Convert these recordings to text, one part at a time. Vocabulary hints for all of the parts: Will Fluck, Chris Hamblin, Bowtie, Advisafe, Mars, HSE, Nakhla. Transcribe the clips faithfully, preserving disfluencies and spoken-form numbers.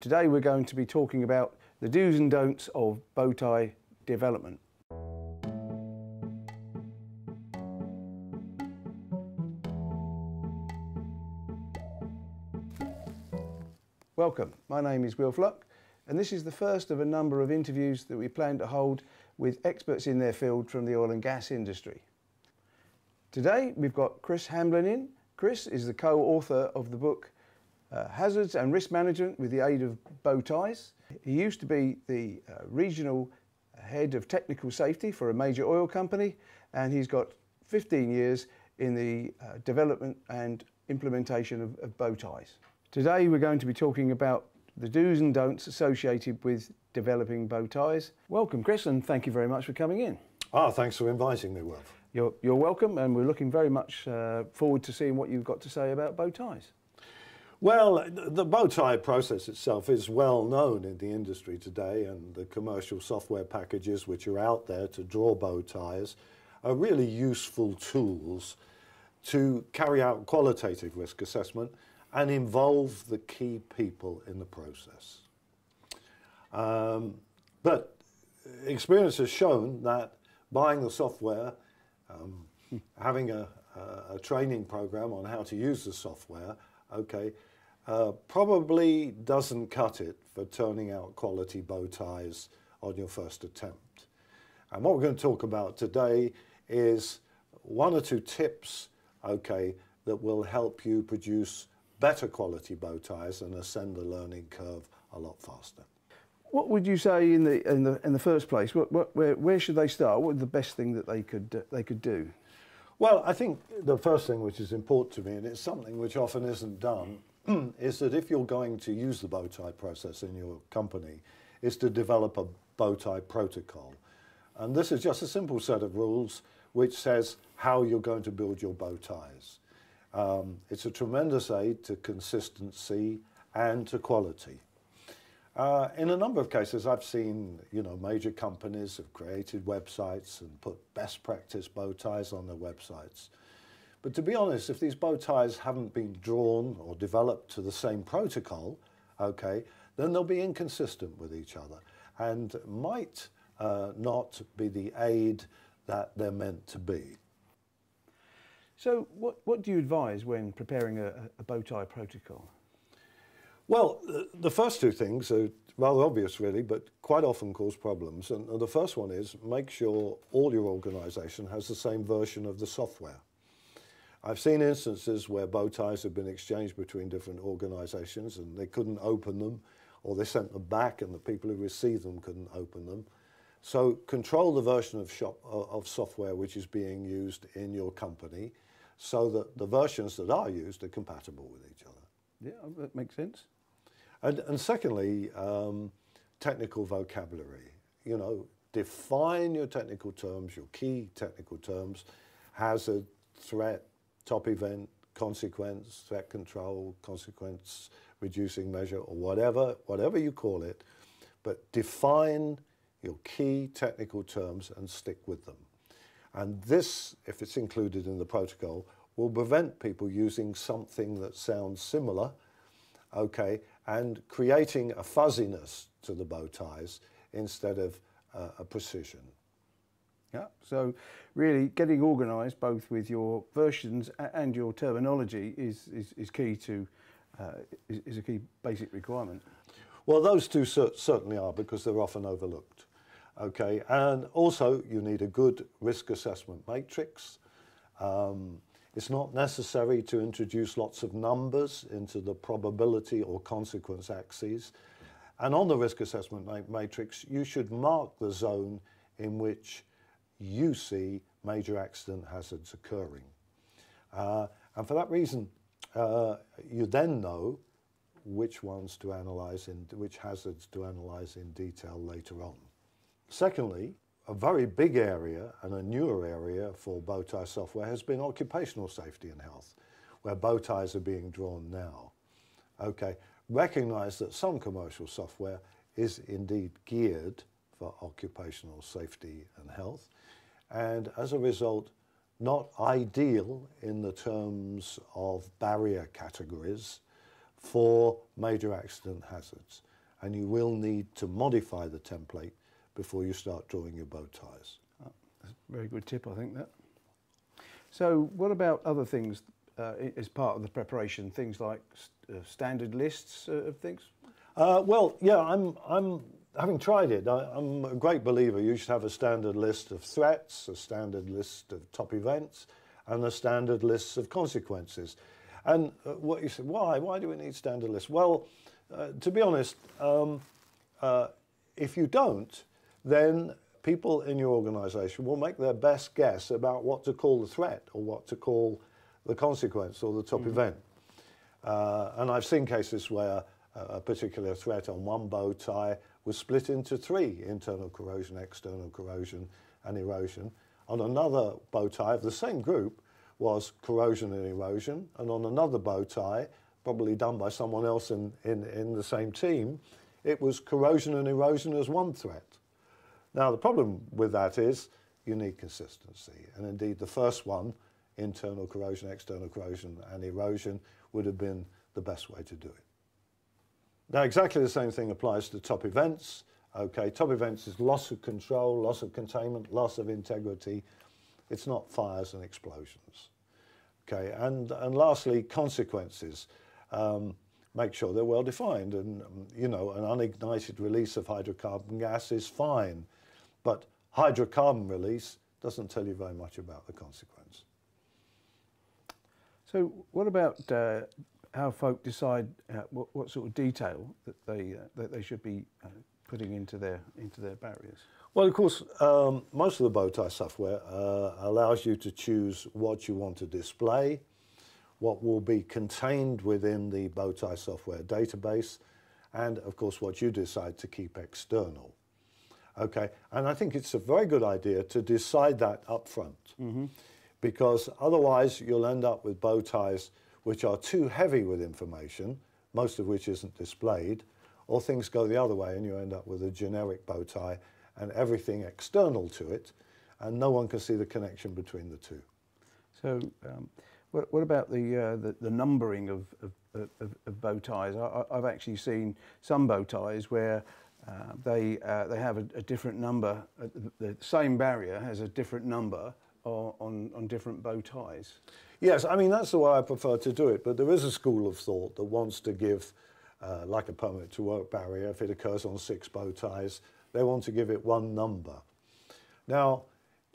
Today we're going to be talking about the do's and don'ts of bowtie development. Welcome, my name is Will Fluck and this is the first of a number of interviews that we plan to hold with experts in their field from the oil and gas industry. Today we've got Chris Hamblin in. Chris is the co-author of the book uh, Hazards and Risk Management with the Aid of Bowties. He used to be the uh, regional head of technical safety for a major oil company and he's got fifteen years in the uh, development and implementation of, of bowties. Today we're going to be talking about the do's and don'ts associated with developing bowties. Welcome Chris and thank you very much for coming in. Ah, oh, thanks for inviting me, Will. You're, you're welcome and we're looking very much uh, forward to seeing what you've got to say about bowties. Well, the bowtie process itself is well known in the industry today, and the commercial software packages which are out there to draw bowties are really useful tools to carry out qualitative risk assessment and involve the key people in the process. Um, but experience has shown that buying the software, um, having a, a, a training program on how to use the software, okay, uh, probably doesn't cut it for turning out quality bowties on your first attempt. And what we're going to talk about today is one or two tips, okay, that will help you produce better quality bowties and ascend the learning curve a lot faster. What would you say in the in the in the first place? What, what where where should they start? What would the best thing that they could uh, they could do? Well, I think the first thing which is important to me, and it's something which often isn't done, is that if you're going to use the bowtie process in your company, is to develop a bowtie protocol, and this is just a simple set of rules which says how you're going to build your bowties. Um, it's a tremendous aid to consistency and to quality. Uh, in a number of cases, I've seen, you know, major companies have created websites and put best practice bowties on their websites. But to be honest, if these bowties haven't been drawn or developed to the same protocol, okay, then they'll be inconsistent with each other and might uh, not be the aid that they're meant to be. So what, what do you advise when preparing a, a bowtie protocol? Well, the first two things are rather obvious, really, but quite often cause problems. And the first one is make sure all your organisation has the same version of the software. I've seen instances where bowties have been exchanged between different organisations and they couldn't open them, or they sent them back and the people who received them couldn't open them. So control the version of, shop, of software which is being used in your company so that the versions that are used are compatible with each other. Yeah, that makes sense. And, and secondly, um, technical vocabulary. You know, define your technical terms, your key technical terms: hazard, threat, top event, consequence, threat control, consequence reducing measure, or whatever, whatever you call it. But define your key technical terms and stick with them. And this, if it's included in the protocol, will prevent people using something that sounds similar, okay, and creating a fuzziness to the bowties instead of uh, a precision. Yeah, so really getting organised both with your versions and your terminology is, is, is key to, uh, is, is a key basic requirement. Well, those two cer certainly are, because they're often overlooked. Okay, and also you need a good risk assessment matrix. Um, It's not necessary to introduce lots of numbers into the probability or consequence axes. And on the risk assessment matrix, you should mark the zone in which you see major accident hazards occurring. Uh, and for that reason, uh, you then know which ones to analyse in, which hazards to analyse in detail later on. Secondly, a very big area and a newer area for bowtie software has been occupational safety and health, where bowties are being drawn now. Okay, recognise that some commercial software is indeed geared for occupational safety and health, and as a result, not ideal in the terms of barrier categories for major accident hazards, and you will need to modify the template before you start drawing your bow ties. Oh, that's a very good tip, I think that. So what about other things uh, as part of the preparation, things like st uh, standard lists uh, of things? Uh, well, yeah, I'm, I'm having tried it, I, I'm a great believer you should have a standard list of threats, a standard list of top events, and a standard list of consequences. And uh, what you said, why? Why do we need standard lists? Well, uh, to be honest, um, uh, if you don't, then people in your organisation will make their best guess about what to call the threat or what to call the consequence or the top mm-hmm. event. Uh, and I've seen cases where a, a particular threat on one bow tie was split into three, internal corrosion, external corrosion and erosion. On another bow tie of the same group was corrosion and erosion, and on another bow tie, probably done by someone else in, in, in the same team, it was corrosion and erosion as one threat. Now the problem with that is you need consistency, and indeed the first one, internal corrosion, external corrosion and erosion, would have been the best way to do it. Now exactly the same thing applies to top events. Okay, top events is loss of control, loss of containment, loss of integrity. It's not fires and explosions. Okay, and, and lastly, consequences. Um, make sure they're well defined, and you know, an unignited release of hydrocarbon gas is fine, but hydrocarbon release doesn't tell you very much about the consequence. So what about uh, how folk decide uh, what, what sort of detail that they, uh, that they should be uh, putting into their, into their barriers? Well, of course, um, most of the bow tie software uh, allows you to choose what you want to display, what will be contained within the bow tie software database, and of course what you decide to keep external. Okay, and I think it's a very good idea to decide that up front, mm-hmm. because otherwise you'll end up with bow ties which are too heavy with information, most of which isn't displayed, or things go the other way and you end up with a generic bow tie and everything external to it, and no one can see the connection between the two. So, um, what, what about the, uh, the the numbering of of, of, of bow ties? I, I've actually seen some bow ties where uh, they uh, they have a, a different number. Uh, the same barrier has a different number on on different bow ties. Yes, I mean that's the way I prefer to do it. But there is a school of thought that wants to give, uh, like a permit to work barrier, if it occurs on six bow ties, they want to give it one number. Now,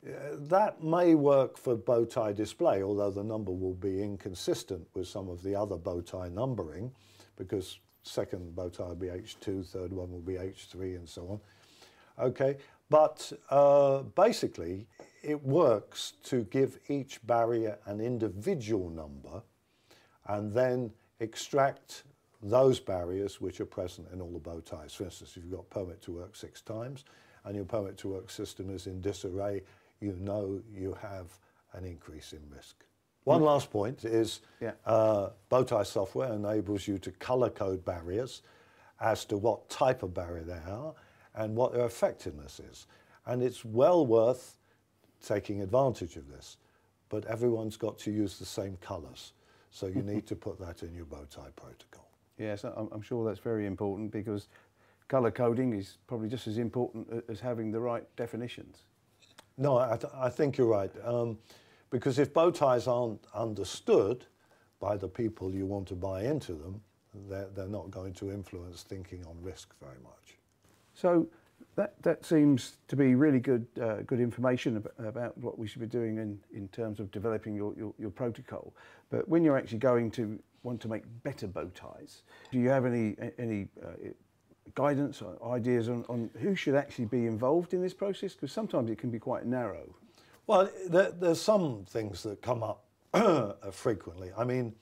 that may work for bow tie display, although the number will be inconsistent with some of the other bow tie numbering, because second bow tie will be H two, third one will be H three, and so on. Okay, but uh, basically, it works to give each barrier an individual number, and then extract those barriers which are present in all the bow ties. For instance, if you've got permit to work six times and your permit to work system is in disarray, you know you have an increase in risk. One mm. last point is yeah. uh, bow tie software enables you to color code barriers as to what type of barrier they are and what their effectiveness is. And it's well worth taking advantage of this, but everyone's got to use the same colors. So you need to put that in your bow tie protocol. Yes, I'm sure that's very important, because colour coding is probably just as important as having the right definitions. No, I, th I think you're right, um, because if bow ties aren't understood by the people you want to buy into them, they're, they're not going to influence thinking on risk very much. So that, that seems to be really good, uh, good information ab about what we should be doing in, in terms of developing your, your, your protocol. But when you're actually going to want to make better bow ties, do you have any any uh, guidance or ideas on, on who should actually be involved in this process? Because sometimes it can be quite narrow. Well, there, there's some things that come up frequently. I mean,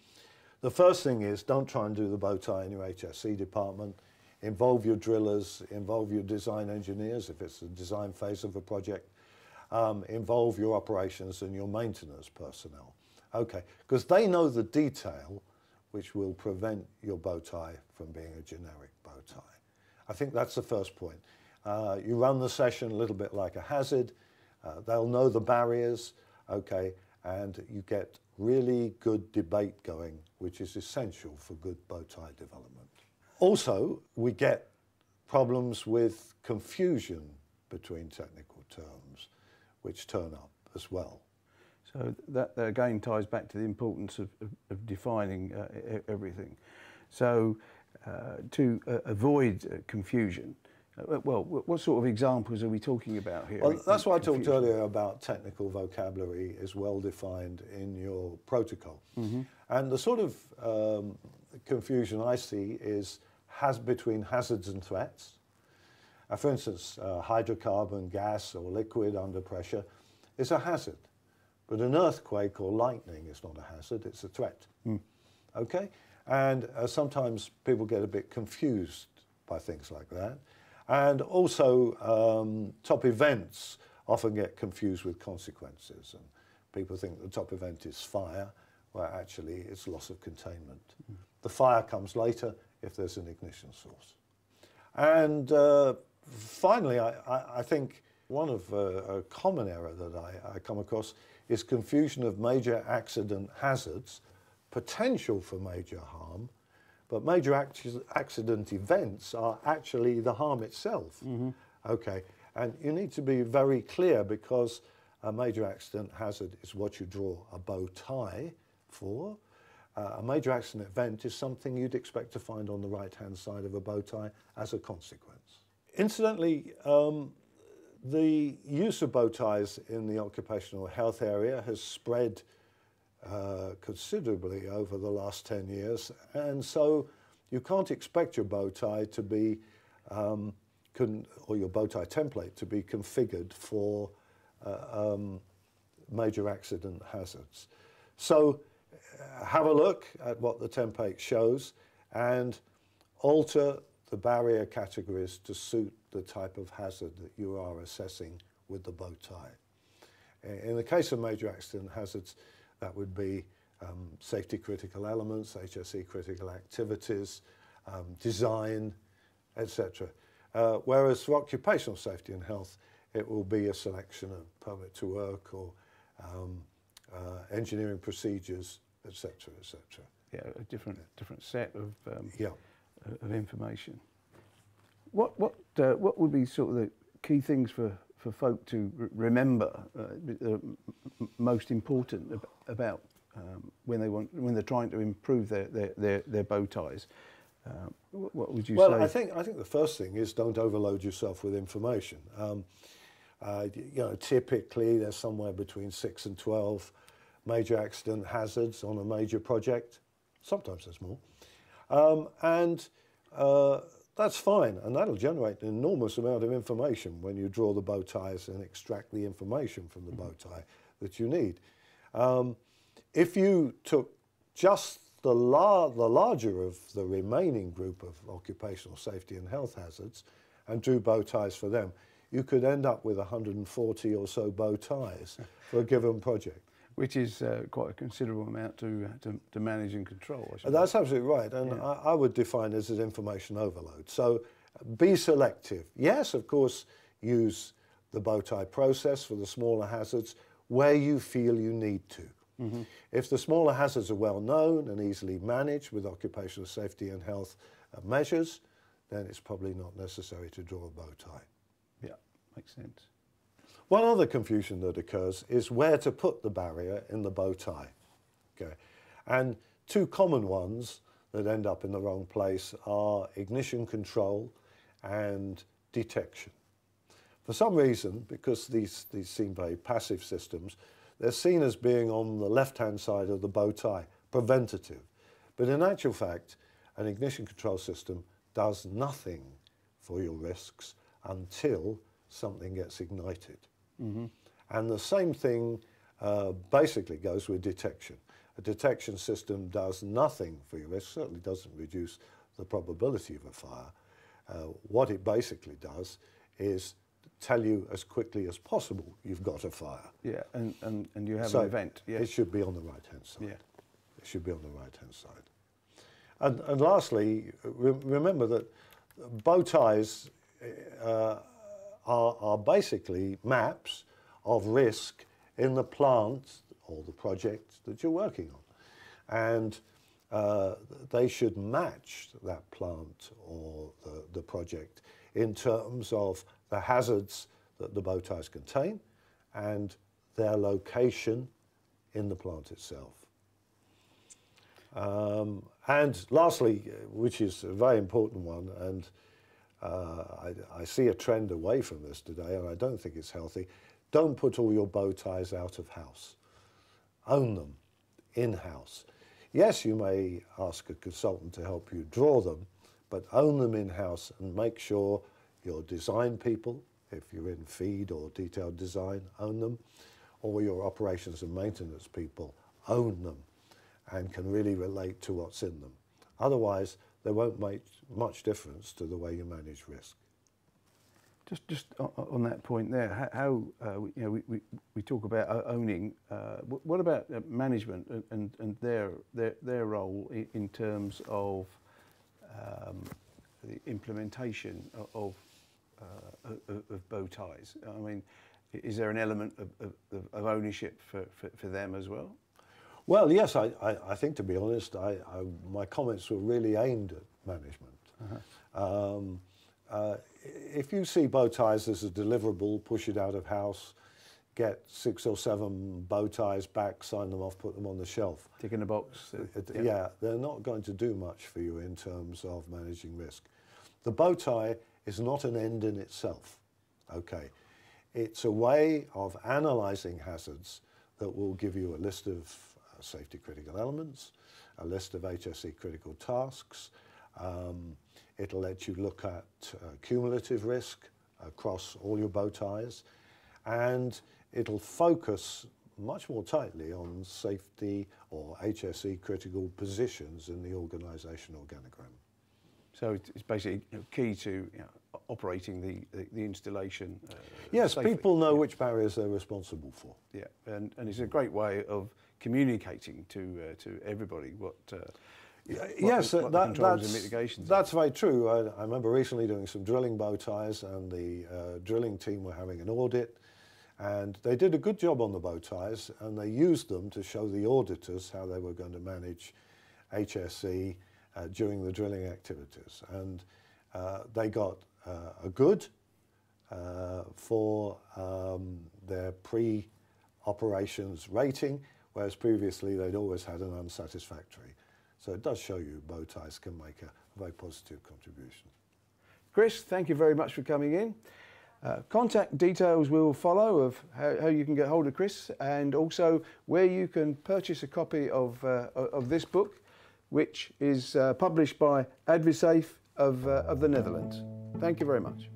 the first thing is don't try and do the bow tie in your H S E department. Involve your drillers, involve your design engineers if it's the design phase of a project, um, involve your operations and your maintenance personnel. Okay, because they know the detail which will prevent your bow tie from being a generic bow tie. I think that's the first point. Uh, you run the session a little bit like a hazard. Uh, they'll know the barriers, okay, and you get really good debate going, which is essential for good bow tie development. Also, we get problems with confusion between technical terms, which turn up as well. So that again ties back to the importance of, of, of defining uh, everything. So uh, to uh, avoid uh, confusion, uh, well, what sort of examples are we talking about here? Well, that's why I talked earlier about technical vocabulary is well defined in your protocol. Mm-hmm. And the sort of um, confusion I see is has between hazards and threats. Uh, for instance, uh, hydrocarbon, gas or liquid under pressure is a hazard. But an earthquake or lightning is not a hazard, it's a threat. Mm. Okay? And uh, sometimes people get a bit confused by things like that. And also, um, top events often get confused with consequences. And people think the top event is fire, where actually it's loss of containment. Mm. The fire comes later if there's an ignition source. And uh, finally, I, I, I think one of uh, a common error that I, I come across is confusion of major accident hazards, potential for major harm, but major accident events are actually the harm itself. Mm-hmm. Okay, and you need to be very clear, because a major accident hazard is what you draw a bow tie for. Uh, a major accident event is something you'd expect to find on the right-hand side of a bow tie as a consequence. Incidentally, um, the use of bow ties in the occupational health area has spread uh, considerably over the last ten years, and so you can't expect your bow tie to be, um, con or your bow tie template to be configured for uh, um, major accident hazards. So uh, have a look at what the template shows and alter the barrier categories to suit the type of hazard that you are assessing with the bow tie. In the case of major accident hazards, that would be um, safety critical elements, H S E critical activities, um, design, et cetera. Uh, whereas for occupational safety and health, it will be a selection of permit to work or um, uh, engineering procedures, et cetera, et cetera. Yeah, a different, different set of um, yeah. of information. What what uh, what would be sort of the key things for for folk to remember, uh, uh, most important ab about um, when they want when they're trying to improve their their their, their bow ties? Um, what would you well, say? Well, I think I think the first thing is don't overload yourself with information. Um, uh, you know, typically there's somewhere between six and twelve major accident hazards on a major project. Sometimes there's more, um, and uh, that's fine, and that'll generate an enormous amount of information when you draw the bow ties and extract the information from the bow tie that you need. Um, if you took just the, lar the larger of the remaining group of occupational safety and health hazards and drew bow ties for them, you could end up with one hundred forty or so bow ties for a given project. Which is uh, quite a considerable amount to, uh, to, to manage and control. I That's think. absolutely right, and yeah. I, I would define this as information overload. So be selective. Yes, of course, use the bow tie process for the smaller hazards where you feel you need to. Mm-hmm. If the smaller hazards are well known and easily managed with occupational safety and health measures, then it's probably not necessary to draw a bow tie. Yeah, makes sense. One other confusion that occurs is where to put the barrier in the bow tie. Okay. And two common ones that end up in the wrong place are ignition control and detection. For some reason, because these, these seem very passive systems, they're seen as being on the left-hand side of the bow tie, preventative. But in actual fact, an ignition control system does nothing for your risks until something gets ignited. Mm-hmm. And the same thing uh, basically goes with detection. A detection system does nothing for you. It certainly doesn't reduce the probability of a fire. Uh, what it basically does is tell you as quickly as possible you've got a fire. Yeah, and, and, and you have so an event. Yes. It should be on the right-hand side. Yeah. It should be on the right-hand side. And, and lastly, re remember that bow ties uh, are basically maps of risk in the plant or the project that you're working on. And uh, they should match that plant or the, the project in terms of the hazards that the bow ties contain and their location in the plant itself. Um, and lastly, which is a very important one, and uh, I, I see a trend away from this today, and I don't think it's healthy, don't put all your bow ties out of house. Own them in-house. Yes, you may ask a consultant to help you draw them, but own them in-house and make sure your design people, if you're in feed or detailed design, own them, or your operations and maintenance people own them and can really relate to what's in them. Otherwise, they won't make much difference to the way you manage risk. Just, just on that point there, how uh, you know, we, we we talk about owning. Uh, what about management and and, and their, their their role in terms of um, the implementation of uh, of bow ties? I mean, is there an element of of, of ownership for, for for them as well? Well, yes, I, I, I think, to be honest, I, I, my comments were really aimed at management. Uh-huh. um, uh, if you see bow ties as a deliverable, push it out of house, get six or seven bow ties back, sign them off, put them on the shelf. Tick in the box. Uh, yeah. yeah, they're not going to do much for you in terms of managing risk. The bow tie is not an end in itself, okay? It's a way of analysing hazards that will give you a list of safety critical elements, a list of H S E critical tasks. Um, it'll let you look at uh, cumulative risk across all your bow ties, and it'll focus much more tightly on safety or H S E critical positions in the organisation organogram. So it's basically key to you know, operating the, the, the installation uh, Yes, safely. People know yeah. which barriers they're responsible for. Yeah, and, and it's a great way of communicating to uh, to everybody what, uh, what yes, the, what that, the controls that's, and mitigations that's are. Very true. I, I remember recently doing some drilling bow ties, and the uh, drilling team were having an audit, and they did a good job on the bow ties, and they used them to show the auditors how they were going to manage H S E uh, during the drilling activities, and uh, they got uh, a good uh, for um, their pre-operations rating, whereas previously they'd always had an unsatisfactory. So it does show you bow ties can make a very positive contribution. Chris, thank you very much for coming in. Uh, contact details will follow of how, how you can get hold of Chris, and also where you can purchase a copy of, uh, of this book, which is uh, published by Advisafe of, uh, of the Netherlands. Thank you very much.